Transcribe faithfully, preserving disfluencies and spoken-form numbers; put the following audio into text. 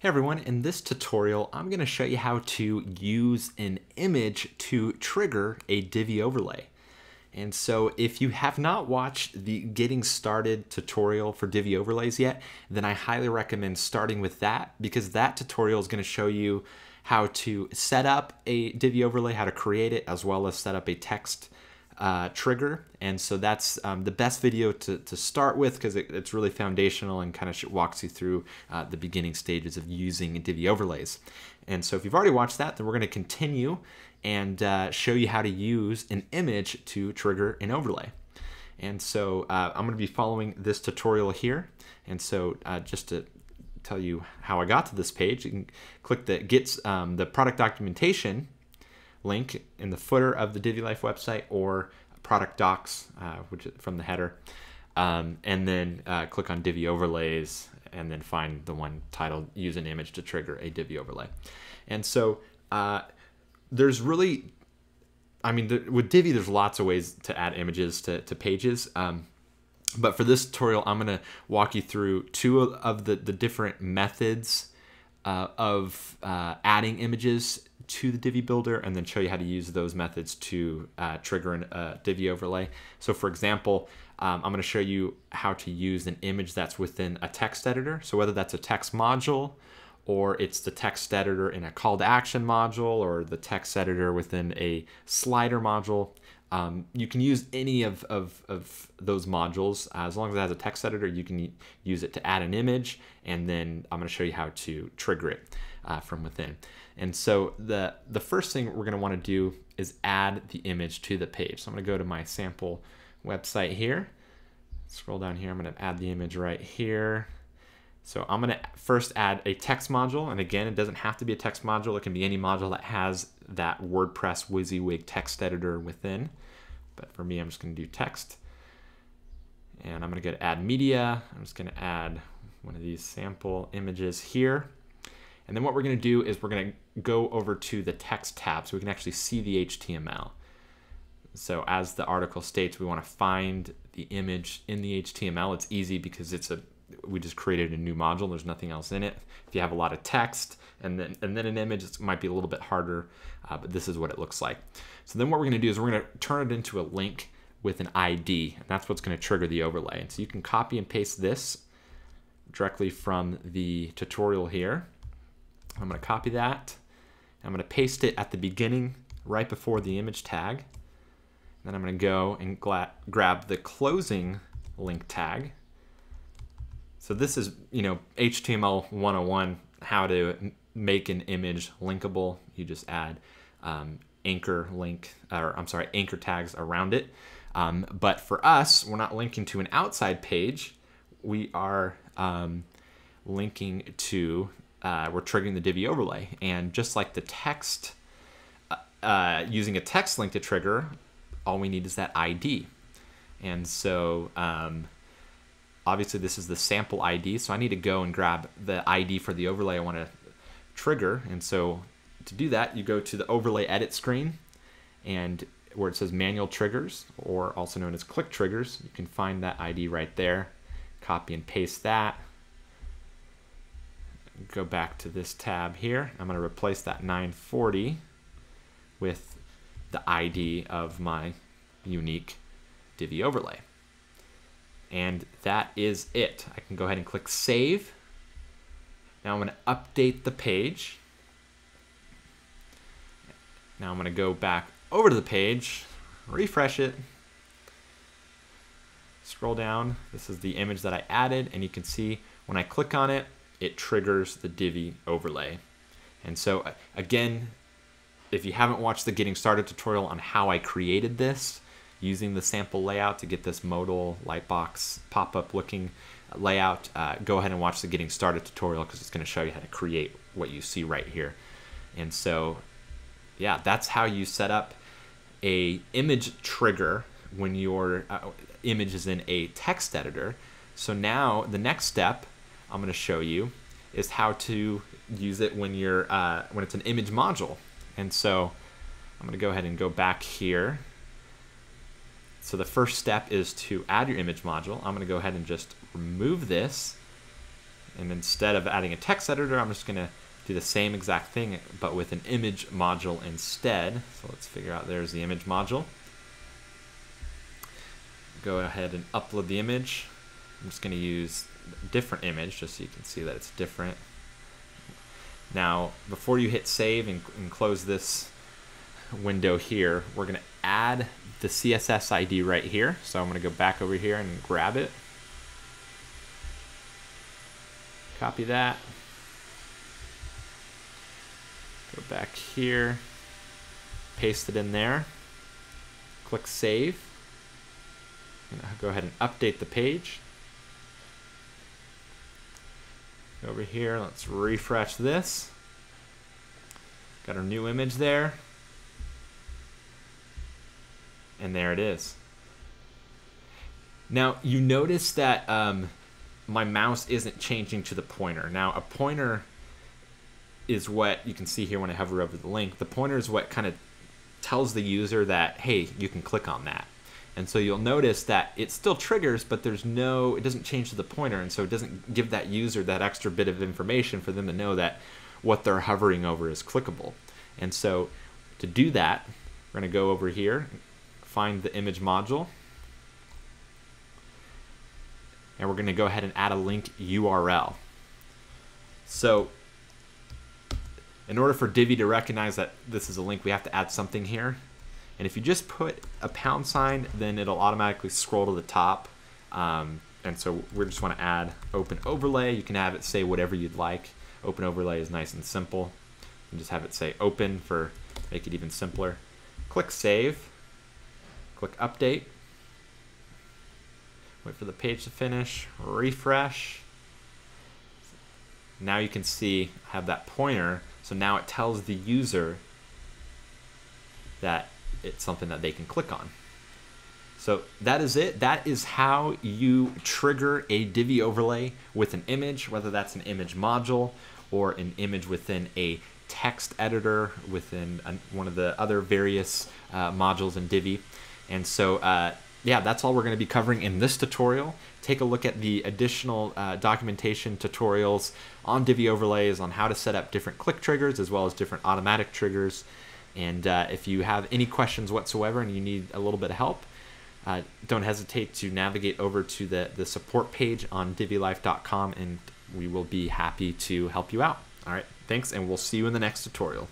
Hey everyone, in this tutorial, I'm going to show you how to use an image to trigger a Divi overlay. And so if you have not watched the Getting Started tutorial for Divi Overlays yet, then I highly recommend starting with that because that tutorial is going to show you how to set up a Divi overlay, how to create it, as well as set up a text uh, trigger. And so that's um, the best video to, to start with because it, it's really foundational and kind of walks you through uh, the beginning stages of using Divi Overlays. And so if you've already watched that, then we're going to continue and uh, show you how to use an image to trigger an overlay. And so uh, I'm going to be following this tutorial here. And so uh, just to tell you how I got to this page, you can click the Get um, the product documentation link in the footer of the DiviLife website or product docs, uh, which is from the header, um, and then uh, click on Divi Overlays and then find the one titled Use an Image to Trigger a Divi Overlay. And so uh, there's really, I mean, the, with Divi, there's lots of ways to add images to, to pages. Um, but for this tutorial, I'm going to walk you through two of the, the different methods uh, of uh, adding images to the Divi Builder and then show you how to use those methods to uh, trigger a uh, Divi overlay. So for example, um, I'm going to show you how to use an image that's within a text editor. So whether that's a text module or it's the text editor in a call to action module or the text editor within a slider module, um, you can use any of, of, of those modules. Uh, as long as it has a text editor, you can use it to add an image, and then I'm going to show you how to trigger it uh, from within. And so the, the first thing we're going to want to do is add the image to the page. So I'm going to go to my sample website here, scroll down here, I'm going to add the image right here. So I'm going to first add a text module, and again, it doesn't have to be a text module. It can be any module that has that WordPress WYSIWYG text editor within. But for me, I'm just going to do text, and I'm going to go to add media. I'm just going to add one of these sample images here, and then what we're going to do is we're going to go over to the text tab so we can actually see the H T M L. So as the article states, we want to find the image in the H T M L. It's easy because it's a we just created a new module. There's nothing else in it. If you have a lot of text and then and then an image, it might be a little bit harder, uh, but this is what it looks like. So then what we're going to do is we're going to turn it into a link with an I D, and that's what's going to trigger the overlay. And so you can copy and paste this directly from the tutorial here. I'm going to copy that. I'm going to paste it at the beginning right before the image tag. Then I'm going to go and grab the closing link tag. So this is, you know, H T M L one oh one, how to make an image linkable. You just add um, anchor link, or I'm sorry, anchor tags around it. Um, but for us, we're not linking to an outside page. We are um, linking to, uh, we're triggering the Divi overlay. And just like the text, uh, uh, using a text link to trigger, all we need is that I D. And so, um, obviously this is the sample I D, so I need to go and grab the I D for the overlay I want to trigger. And so to do that, you go to the overlay edit screen, and where it says manual triggers, or also known as click triggers, you can find that I D right there. Copy and paste that. Go back to this tab here. I'm going to replace that nine forty with the I D of my unique Divi overlay. And that is it. I can go ahead and click save. Now I'm going to update the page. Now I'm going to go back over to the page, refresh it, scroll down. This is the image that I added, and you can see when I click on it, it triggers the Divi overlay. And so again, if you haven't watched the Getting Started tutorial on how I created this, using the sample layout to get this modal lightbox pop-up looking layout, uh, go ahead and watch the Getting Started tutorial because it's going to show you how to create what you see right here. And so, yeah, that's how you set up a image trigger when your uh, image is in a text editor. So now the next step I'm going to show you is how to use it when you're uh, when it's an image module. And so I'm going to go ahead and go back here. So the first step is to add your image module. I'm going to go ahead and just remove this And instead of adding a text editor, I'm just gonna do the same exact thing, but with an image module instead. So let's figure out, there's the image module. Go ahead and upload the image. I'm just gonna use a different image just so you can see that it's different. Now, before you hit save and, and close this window here, we're gonna add the C S S I D right here. So I'm gonna go back over here and grab it. Copy that. Go back here, paste it in there, click save. And I'll go ahead and update the page. Over here, let's refresh this. Got our new image there. And there it is. Now, you notice that um, my mouse isn't changing to the pointer. Now, a pointer is what you can see here when I hover over the link. The pointer is what kind of tells the user that, hey, you can click on that. And so you'll notice that it still triggers, but there's no, it doesn't change to the pointer, and so it doesn't give that user that extra bit of information for them to know that what they're hovering over is clickable. And so to do that, we're gonna go over here, find the image module, and we're gonna go ahead and add a link U R L. So in order for Divi to recognize that this is a link, we have to add something here. And if you just put a pound sign, then it'll automatically scroll to the top. Um, and so we just want to add open overlay. You can have it say whatever you'd like. Open overlay is nice and simple. You just have it say open for make it even simpler. Click save. Click update. Wait for the page to finish. Refresh. Now you can see I have that pointer. So now it tells the user that it's something that they can click on. So that is it. That is how you trigger a Divi overlay with an image, whether that's an image module or an image within a text editor, within an, one of the other various uh, modules in Divi. And so uh, yeah, that's all we're going to be covering in this tutorial. Take a look at the additional uh, documentation tutorials on Divi overlays, on how to set up different click triggers as well as different automatic triggers. And uh, if you have any questions whatsoever and you need a little bit of help, uh, don't hesitate to navigate over to the, the support page on Divi Life dot com, and we will be happy to help you out. All right, thanks, and we'll see you in the next tutorial.